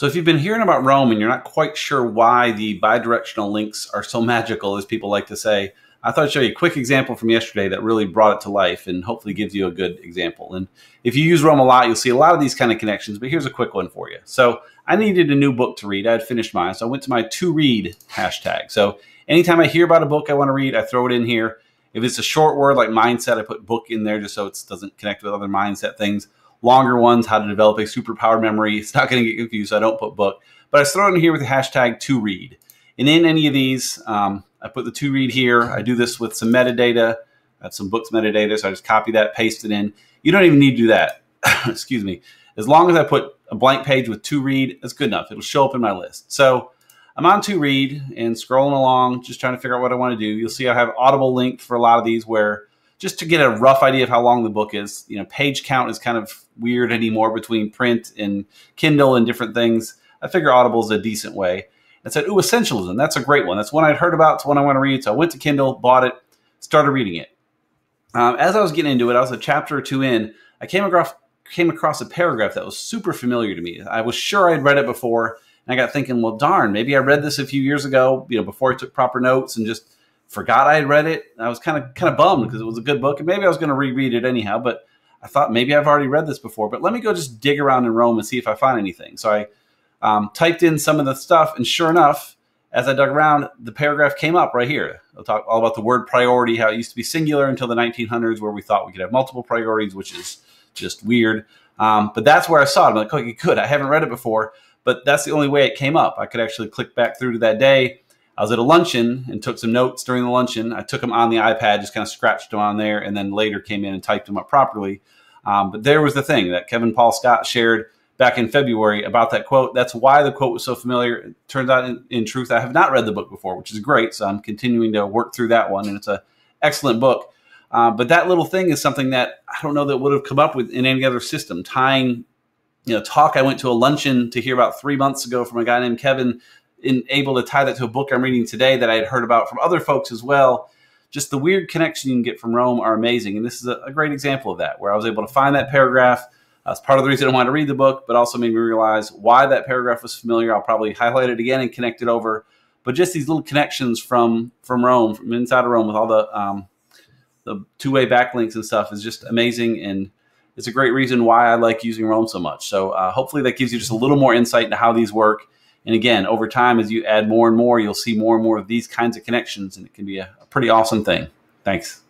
So if you've been hearing about Roam and you're not quite sure why the bi-directional links are so magical, as people like to say, I thought I'd show you a quick example from yesterday that really brought it to life and hopefully gives you a good example. And if you use Roam a lot, you'll see a lot of these kind of connections, but here's a quick one for you. So I needed a new book to read. I had finished mine, so I went to my to read hashtag. So anytime I hear about a book I want to read, I throw it in here. If it's a short word like mindset, I put book in there just so it doesn't connect with other mindset things. Longer ones, how to develop a superpower memory. It's not going to get confused, so I don't put book. But I throw it in here with the hashtag to read. And in any of these, I put the to read here. I do this with some metadata. I have some books metadata, so I just copy that, paste it in. You don't even need to do that. Excuse me. As long as I put a blank page with to read, that's good enough. It'll show up in my list. So I'm on to read and scrolling along, just trying to figure out what I want to do. You'll see I have Audible linked for a lot of these where just to get a rough idea of how long the book is. You know, page count is kind of weird anymore between print and Kindle and different things. I figure Audible is a decent way. I said, ooh, Essentialism, that's a great one. That's one I'd heard about, it's one I want to read. So I went to Kindle, bought it, started reading it. As I was getting into it, I was a chapter or two in, I came across a paragraph that was super familiar to me. I was sure I'd read it before, and I got thinking, well, darn, maybe I read this a few years ago, you know, before I took proper notes and just forgot I had read it. I was kind of bummed because it was a good book, and maybe I was going to reread it anyhow, but I thought maybe I've already read this before, but let me go just dig around in Roam and see if I find anything. So I typed in some of the stuff, and sure enough, as I dug around, the paragraph came up right here. I'll talk all about the word priority, how it used to be singular until the 1900s, where we thought we could have multiple priorities, which is just weird. But that's where I saw it. I'm like, okay, good. I haven't read it before, but that's the only way it came up. I could actually click back through to that day. I was at a luncheon and took some notes during the luncheon. I took them on the iPad, just kind of scratched them on there, and then later came in and typed them up properly. But there was the thing that Kevin Paul Scott shared back in February about that quote. That's why the quote was so familiar. It turns out, in truth, I have not read the book before, which is great. So I'm continuing to work through that one, and it's an excellent book. But that little thing is something that I don't know that would have come up with in any other system. Tying, you know, talk I went to a luncheon to hear about 3 months ago from a guy named Kevin, and able to tie that to a book I'm reading today that I had heard about from other folks as well. Just the weird connection you can get from Roam are amazing. And this is a great example of that, where I was able to find that paragraph. That's part of the reason I wanted to read the book, but also made me realize why that paragraph was familiar. I'll probably highlight it again and connect it over. But just these little connections from Roam, from inside of Roam, with all the two-way backlinks and stuff is just amazing, and it's a great reason why I like using Roam so much. So hopefully that gives you just a little more insight into how these work. And again, over time, as you add more and more, you'll see more and more of these kinds of connections, and it can be a pretty awesome thing. Thanks.